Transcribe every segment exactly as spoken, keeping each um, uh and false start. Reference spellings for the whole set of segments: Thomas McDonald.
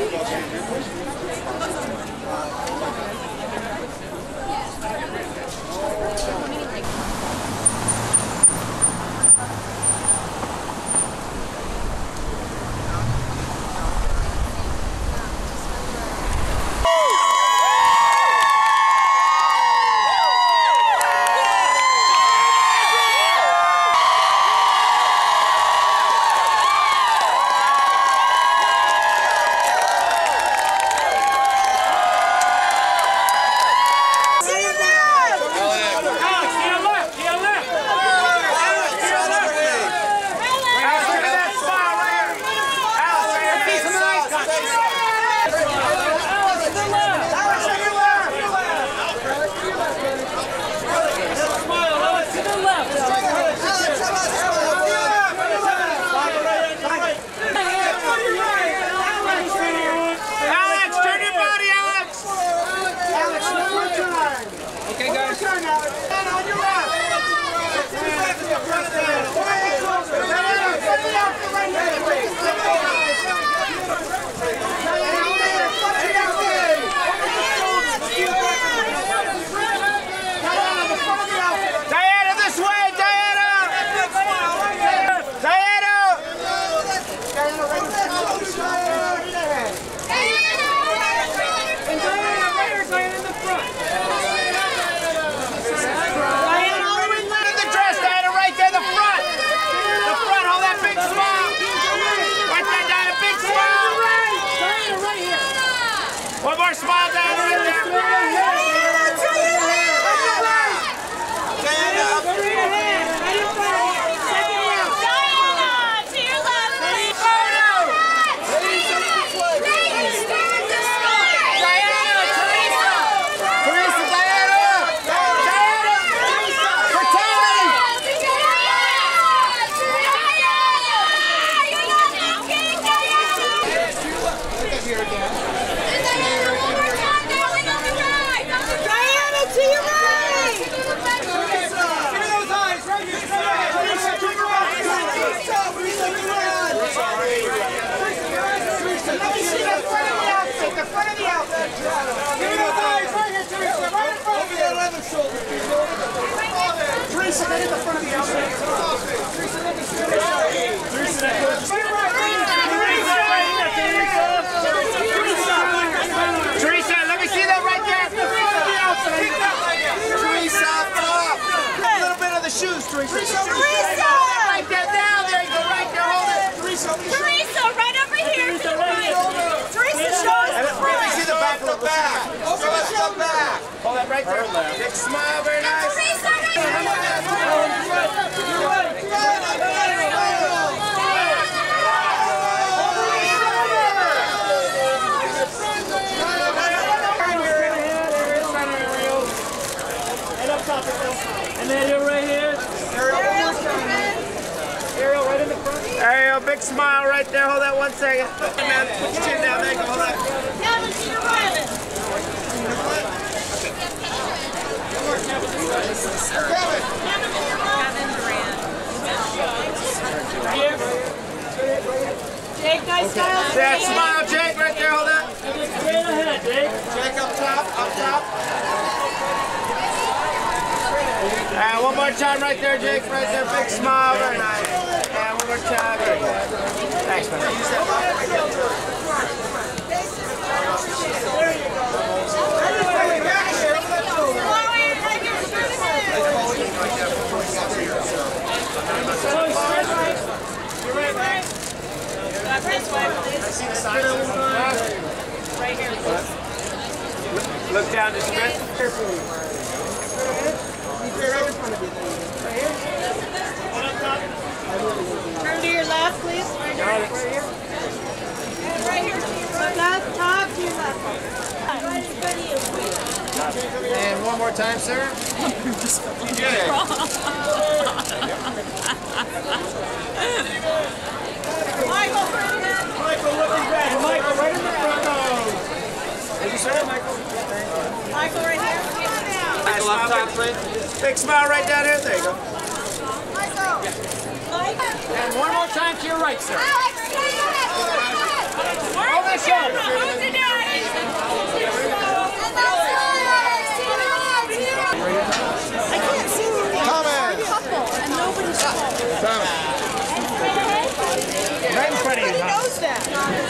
All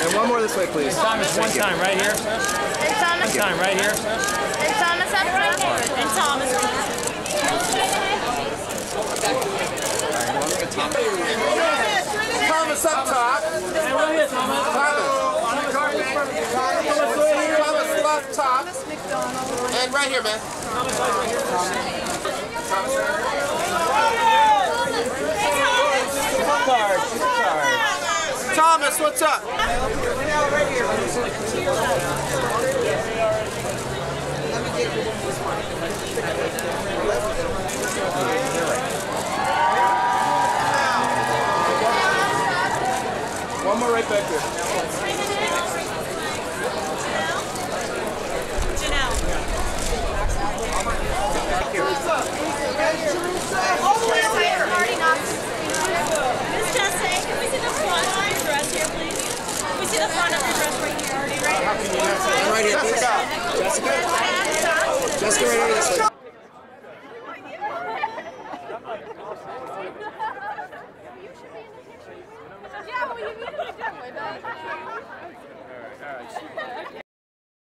And one more this way, please. Thomas, one time right here. And Thomas. One time right here. And Thomas up right here. And Thomas. Thomas up top. And right here, Thomas. Thomas left top. Thomas McDonald. And right here, man. Thomas right here. Thomas. Thomas. Thomas, what's up? We're now right here. Let me get this one. One more right back here. What's up? All the way over here. Miss Jesse, can we see the front? Here, please. We see the front of your dress right here already, right? Right here, Jessica. Jessica, right over this way.